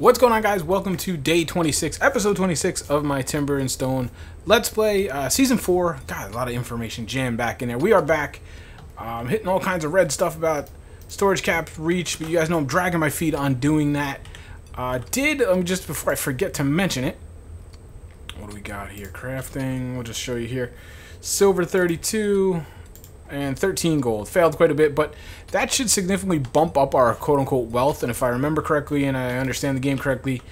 What's going on, guys? Welcome to day 26, episode 26 of my Timber and Stone Let's Play, Season 4. God, a lot of information jammed back in there. We are back, hitting all kinds of red stuff about storage caps, reach, but you guys know I'm dragging my feet on doing that. Just before I forget to mention it, what do we got here? Crafting, we'll just show you here. Silver 32 and 13 gold. Failed quite a bit, but that should significantly bump up our quote-unquote wealth, and if I remember correctly and I understand the game correctly,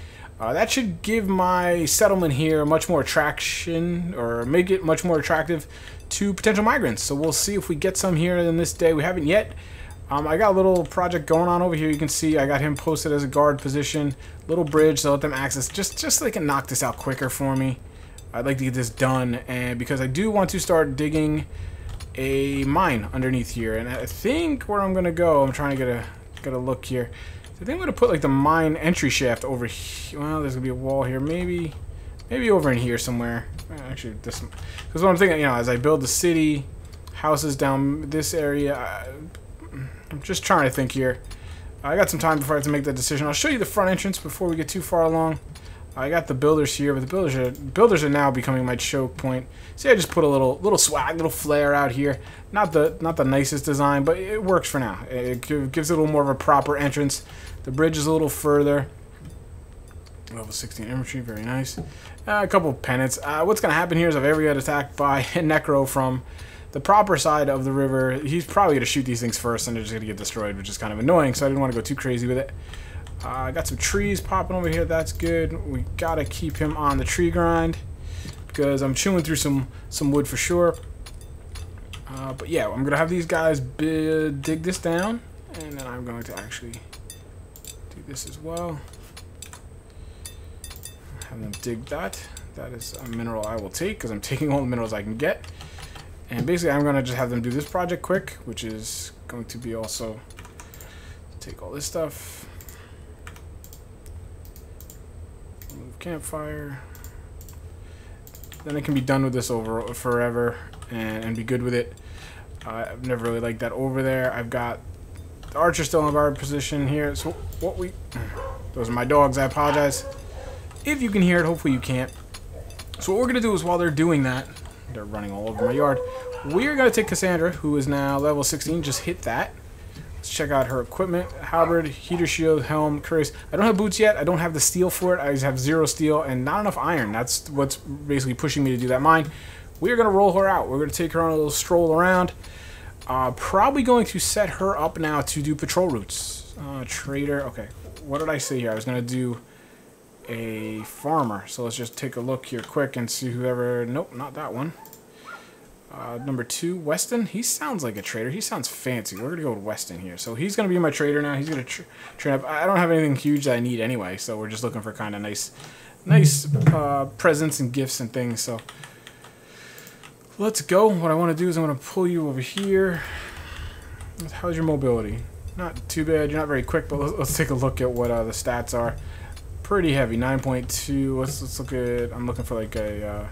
that should give my settlement here much more attraction, or make it much more attractive to potential migrants. So we'll see if we get some here in this day. We haven't yet. I got a little project going on over here. You can see I got him posted as a guard position. Little bridge to let them access, just so they can knock this out quicker for me. I'd like to get this done, and because I do want to start digging a mine underneath here, and I think where I'm gonna go, I'm trying to get a look here. So I think I'm gonna put like the mine entry shaft over here. Well, there's gonna be a wall here, maybe over in here somewhere. Actually, this, because what I'm thinking, you know, as I build the city, houses down this area, I'm just trying to think here. I got some time before I have to make that decision. I'll show you the front entrance before we get too far along. I got the builders here, but the builders are now becoming my choke point. See, I just put a little swag, little flair out here. Not the nicest design, but it works for now. It gives it a little more of a proper entrance. The bridge is a little further. Level 16 infantry, very nice. A couple of pennants. What's going to happen here is I've ever got attacked by a necro from the proper side of the river. He's probably going to shoot these things first, and they're just going to get destroyed, which is kind of annoying. So I didn't want to go too crazy with it. I got some trees popping over here. That's good. We gotta keep him on the tree grind because I'm chewing through some wood for sure. But yeah, I'm gonna have these guys dig this down, and then I'm going to actually do this as well. Have them dig that. That is a mineral I will take because I'm taking all the minerals I can get. And basically, I'm gonna just have them do this project quick, which is going to be also take all this stuff. Campfire. Then I can be done with this over forever and be good with it. I've never really liked that over there. I've got the archer still in a guard position here. So what we... Those are my dogs. I apologize. If you can hear it, hopefully you can't. So what we're going to do is while they're doing that, they're running all over my yard, we're going to take Cassandra, who is now level 16. Just hit that. Let's check out her equipment. Halberd, heater shield, helm, cuirass. I don't have boots yet. I don't have the steel for it. I just have 0 steel and not enough iron. That's what's basically pushing me to do that mine. We're going to roll her out. We're going to take her on a little stroll around. Probably going to set her up now to do patrol routes. Trader. Okay. What did I say here? I was going to do a farmer. So let's just take a look here quick and see whoever... Nope, not that one. Number 2, Weston. He sounds like a trader. He sounds fancy. We're going to go with Weston here. So he's going to be my trader now. He's going to train up. I don't have anything huge that I need anyway, so we're just looking for kind of nice presents and gifts and things. So let's go. What I want to do is I'm going to pull you over here. How's your mobility? Not too bad. You're not very quick, but let's take a look at what the stats are. Pretty heavy. 9.2. Let's look at... I'm looking for like a...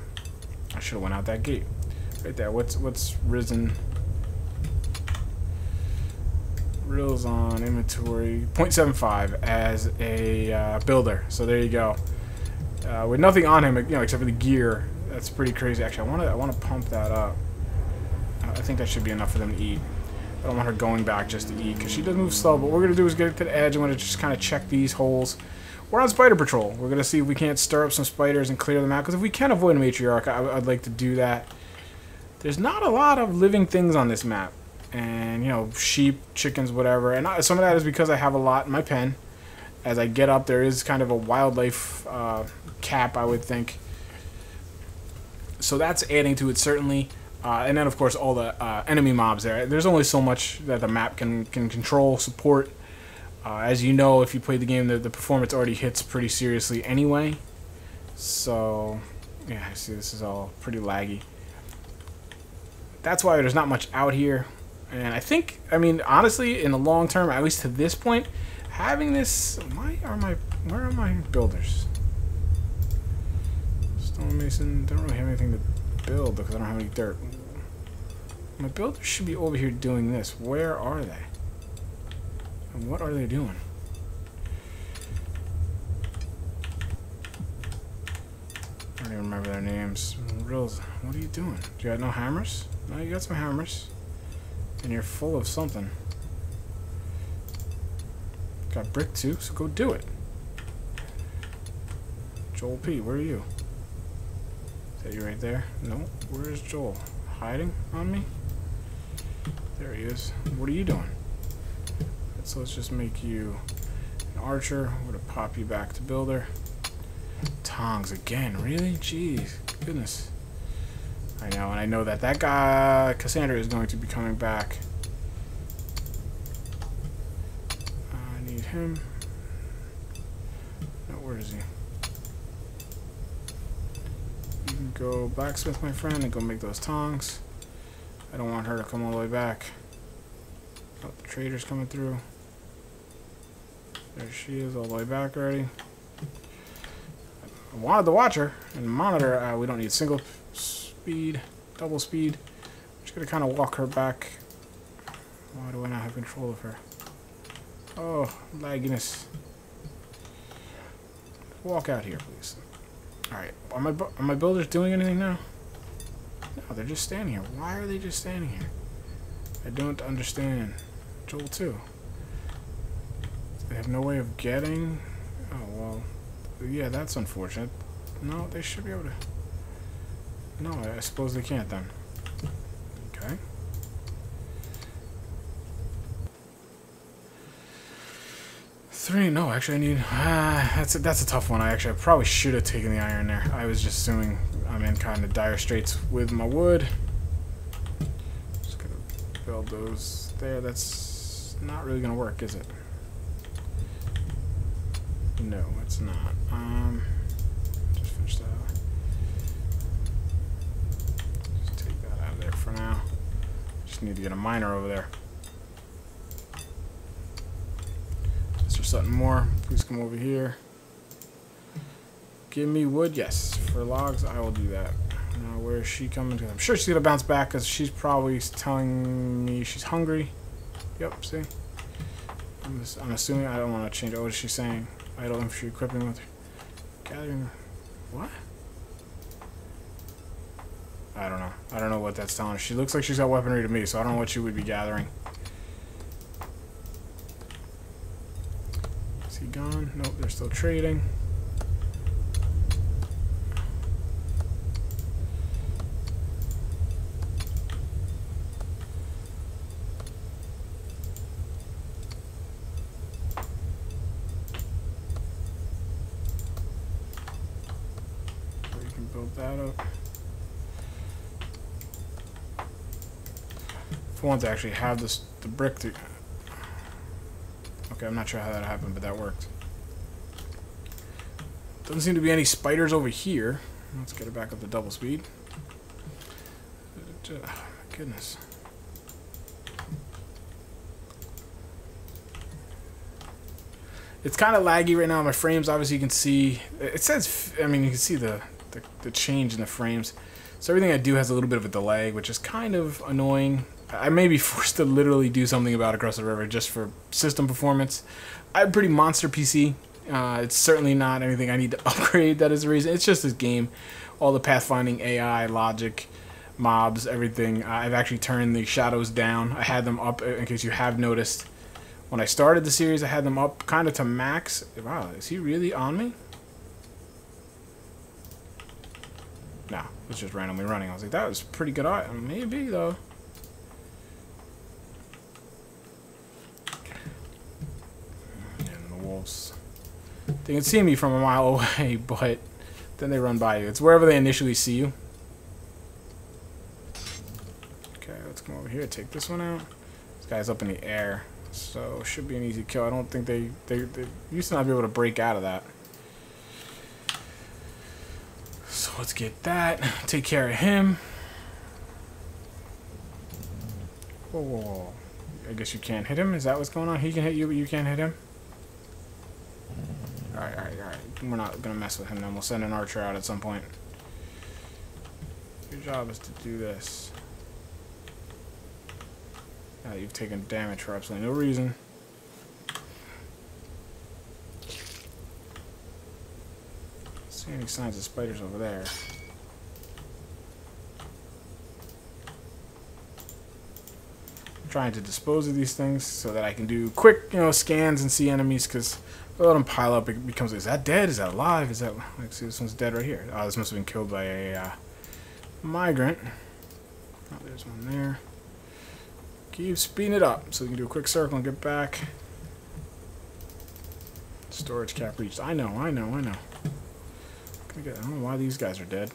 I should have went out that gate. Right there. What's risen? Reels on inventory 0.75 as a builder. So there you go. With nothing on him, you know, except for the gear. That's pretty crazy. Actually, I want to pump that up. I think that should be enough for them to eat. I don't want her going back just to eat because she does move slow. But what we're gonna do is get it to the edge. I'm gonna just kind of check these holes. We're on spider patrol. We're gonna see if we can't stir up some spiders and clear them out. Because if we can avoid a matriarch, I'd like to do that. There's not a lot of living things on this map, and you know, sheep, chickens, whatever, and some of that is because I have a lot in my pen. As I get up, there is kind of a wildlife cap, I would think, so that's adding to it certainly. And then of course all the enemy mobs. There's only so much that the map can control, support. As you know, if you played the game, the performance already hits pretty seriously anyway, so yeah, I see this is all pretty laggy. That's why there's not much out here. And I think, I mean, honestly, in the long term, at least to this point, having this... Where are my builders? Stonemason, don't really have anything to build because I don't have any dirt. My builders should be over here doing this. Where are they? And what are they doing? don't even remember their names. Riles, what are you doing? Do you got no hammers? No, you got some hammers. And you're full of something. Got brick too, so go do it. Joel P, where are you? Is that you right there? No, where is Joel? Hiding on me? There he is. What are you doing? So let's just make you an archer. We're gonna pop you back to builder. Tongs again, really? Jeez, goodness. I know, and I know that that guy, Cassandra, is going to be coming back. I need him. No, where is he? You can go blacksmith, my friend, and go make those tongs. I don't want her to come all the way back. Oh, the trader's coming through. There she is, all the way back already. I wanted to watch her and monitor. We don't need single speed, double speed. I'm just going to kind of walk her back. Why do I not have control of her? Oh, lagginess. Walk out here, please. Alright, are my builders doing anything now? No, they're just standing here. Why are they just standing here? I don't understand. Joel too. They have no way of getting. Oh well. Yeah, that's unfortunate. No, they should be able to. No, I suppose they can't then. Okay. Three. No, actually, I need. That's a tough one. I probably should have taken the iron there. I was just assuming I'm in kind of dire straits with my wood. Build those there. That's not really gonna work, is it? No, it's not. Just finish that out. Just take that out of there for now. Just need to get a miner over there. Mr. Sutton Moore, please come over here. Give me wood. Yes, for logs I will do that. Now, where is she coming to? I'm sure she's going to bounce back because she's probably telling me she's hungry. Yep, see? I'm assuming I don't want to change it. What is she saying? Idle infantry equipping with her. Gathering. What? I don't know. I don't know what that's telling her. She looks like she's got weaponry to me, so I don't know what she would be gathering. Is he gone? Nope, they're still trading. Want to actually have this the brick through. Okay, I'm not sure how that happened, but that worked. Doesn't seem to be any spiders over here. Let's get it back up to double speed. Oh, my goodness. It's kind of laggy right now. My frames, obviously, you can see. It says, I mean, you can see the change in the frames. So everything I do has a little bit of a delay, which is kind of annoying. I may be forced to literally do something about Across the River just for system performance. I have a pretty monster PC. It's certainly not anything I need to upgrade. That is the reason. It's just this game. All the pathfinding, AI, logic, mobs, everything. I've actually turned the shadows down. I had them up, in case you have noticed. When I started the series, I had them up kind of to max. Wow, is he really on me? No, it was just randomly running. I was like, that was pretty good eye. Maybe, though. They can see me from a mile away, but then they run by you. It's wherever they initially see you. Okay, let's come over here, take this one out. This guy's up in the air, so it should be an easy kill. I don't think they used to not be able to break out of that. So let's get that, take care of him. Whoa, whoa, whoa. I guess you can't hit him? Is that what's going on? He can hit you, but you can't hit him? Alright, alright, alright. We're not going to mess with him then. We'll send an archer out at some point. Your job is to do this. Now that you've taken damage for absolutely no reason. See any any signs of spiders over there. I'm trying to dispose of these things so that I can do quick, you know, scans and see enemies, because if I let them pile up, it becomes, is that dead? Is that alive? Is that, like, see, this one's dead right here. Oh, this must have been killed by a migrant. Oh, there's one there. Keep speeding it up so we can do a quick circle and get back. Storage cap reached. I know. I don't know why these guys are dead.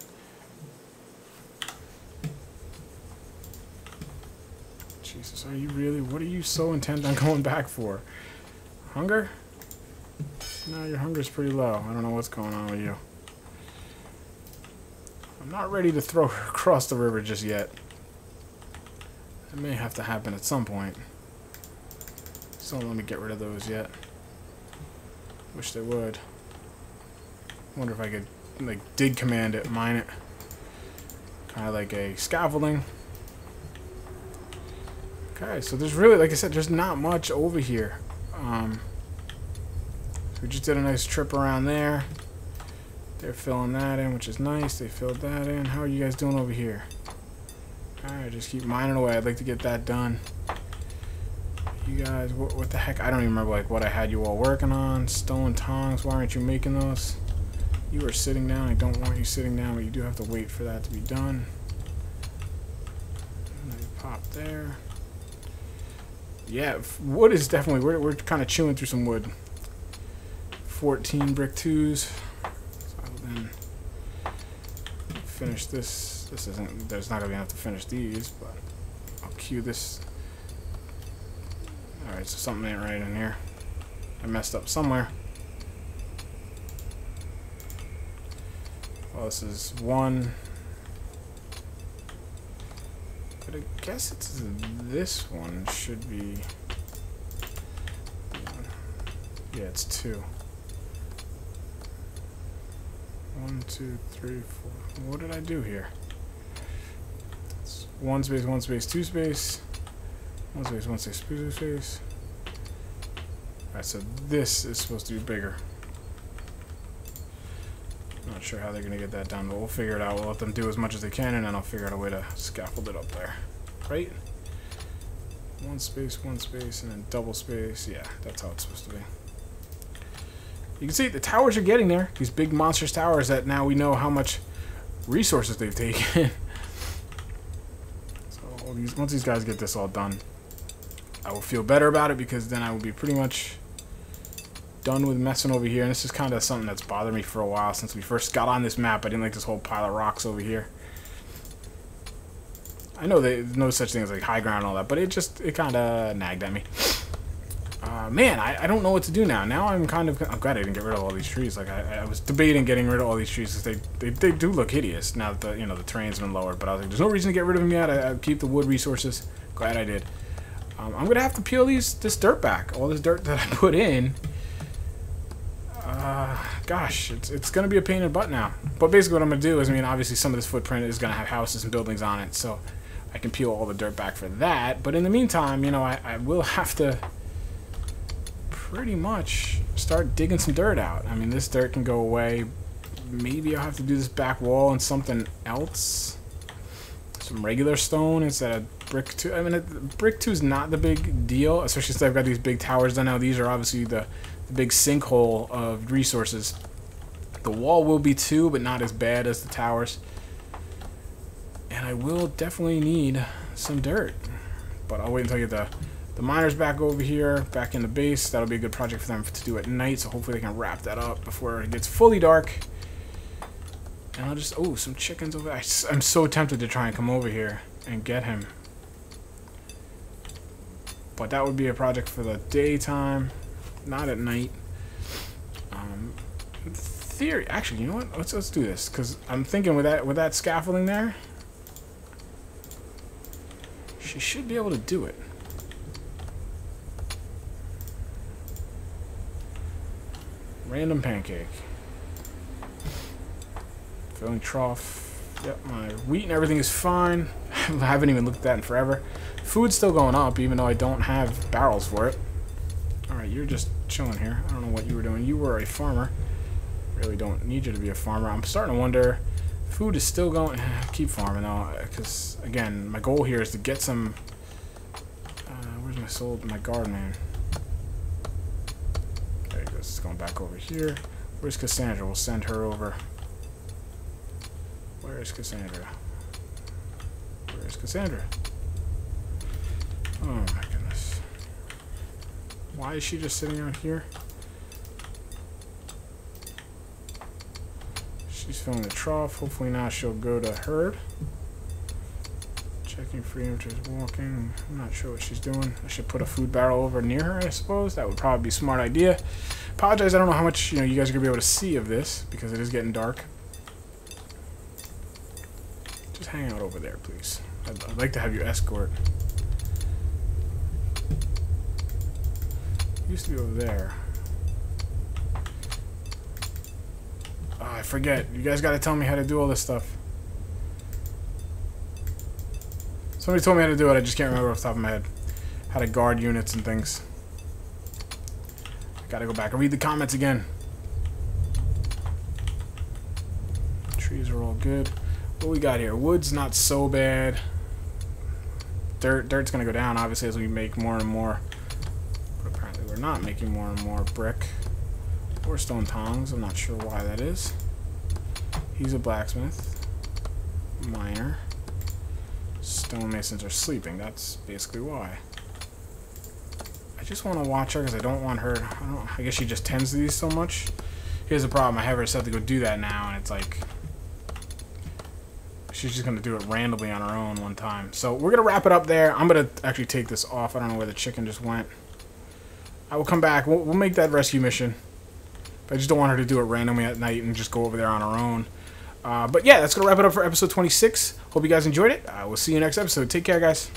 Jesus, are you really? What are you so intent on going back for? Hunger? No, your hunger's pretty low. I don't know what's going on with you. I'm not ready to throw her across the river just yet. It may have to happen at some point. So let me get rid of those yet. Wish they would. Wonder if I could, like, dig command it, mine it. Kind of like a scaffolding. Okay, so there's really, like I said, there's not much over here. We just did a nice trip around there. They're filling that in, which is nice. They filled that in. How are you guys doing over here? Alright, just keep mining away. I'd like to get that done. You guys, what the heck? I don't even remember, like, what I had you all working on. Stone tongs, why aren't you making those? You are sitting down. I don't want you sitting down, but you do have to wait for that to be done. And then pop there. Yeah, wood is definitely, we're kind of chewing through some wood. 14 brick twos. So I'll then finish this. This isn't, there's not going to be enough to finish these, but I'll cue this. Alright, so something ain't right in here. I messed up somewhere. Well, this is one. But I guess it's this one should be. Yeah, it's two. 1, 2, 3, 4. What did I do here? One space, one space, two space. One space, one space, two space. Alright, so this is supposed to be bigger. Not sure how they're going to get that done, but we'll figure it out. We'll let them do as much as they can, and then I'll figure out a way to scaffold it up there. Right? One space, and then double space. Yeah, that's how it's supposed to be. You can see the towers are getting there. These big monstrous towers that now we know how much resources they've taken. Once these guys get this all done, I will feel better about it, because then I will be pretty much done with messing over here. And this is kind of something that's bothered me for a while since we first got on this map. I didn't like this whole pile of rocks over here. I know there's no such thing as like high ground and all that, but it just, it kind of nagged at me. Man, I don't know what to do now. Now I'm kind of, I'm glad I didn't get rid of all these trees. Like, I was debating getting rid of all these trees because they do look hideous now that the, you know, the terrain's been lowered. But I was like, there's no reason to get rid of them yet. I keep the wood resources. Glad I did. I'm gonna have to peel this dirt back. All this dirt that I put in. Gosh, it's gonna be a pain in the butt now. But basically, what I'm gonna do is, I mean, obviously, some of this footprint is gonna have houses and buildings on it, so I can peel all the dirt back for that. But in the meantime, you know, I will have to pretty much start digging some dirt out. I mean, this dirt can go away. Maybe I'll have to do this back wall and something else. Some regular stone instead of brick 2. I mean, brick 2 is not the big deal, especially since I've got these big towers done now. These are obviously the big sinkhole of resources. The wall will be 2, but not as bad as the towers. And I will definitely need some dirt. But I'll wait until I get the miners back over here, back in the base. That'll be a good project for them to do at night, so hopefully they can wrap that up before it gets fully dark. And I'll just, oh, some chickens over there. I'm so tempted to try and come over here and get him. But that would be a project for the daytime, not at night. Theory, actually, you know what? Let's do this, because I'm thinking with that scaffolding there, she should be able to do it. Random pancake. Filling trough. Yep, my wheat and everything is fine. I haven't even looked at that in forever. Food's still going up, even though I don't have barrels for it. Alright, you're just chilling here. I don't know what you were doing. You were a farmer. really don't need you to be a farmer. I'm starting to wonder, food is still going. Keep farming though, because again, my goal here is to get some. Where's my soul? My garden, man. There it goes. It's going back over here. Where's Cassandra? We'll send her over. Where is Cassandra? Where is Cassandra? Oh my goodness. Why is she just sitting out here? She's filling the trough. Hopefully now she'll go to herd. Checking free interest walking. I'm not sure what she's doing. I should put a food barrel over near her, I suppose. That would probably be a smart idea. Apologize, I don't know how much you guys are gonna be able to see of this because it is getting dark. Just hang out over there, please. I'd like to have you escort. Used to be over there. Oh, I forget. You guys gotta tell me how to do all this stuff. Somebody told me how to do it. I just can't remember off the top of my head. How to guard units and things. I gotta go back and read the comments again. Trees are all good. What we got here? Wood's not so bad. Dirt's gonna go down obviously as we make more and more. But apparently we're not making more and more brick or stone tongs. I'm not sure why that is. He's a blacksmith. Miner. Stonemasons are sleeping. That's basically why. I just want to watch her because I don't want her. I guess she just tends to these so much. Here's the problem. I have her set to go do that now, and it's like. She's just going to do it randomly on her own one time. So we're going to wrap it up there. I'm going to actually take this off. I don't know where the chicken just went. I will come back. We'll make that rescue mission. But I just don't want her to do it randomly at night and just go over there on her own. But yeah, that's going to wrap it up for episode 26. Hope you guys enjoyed it. We'll see you next episode. Take care, guys.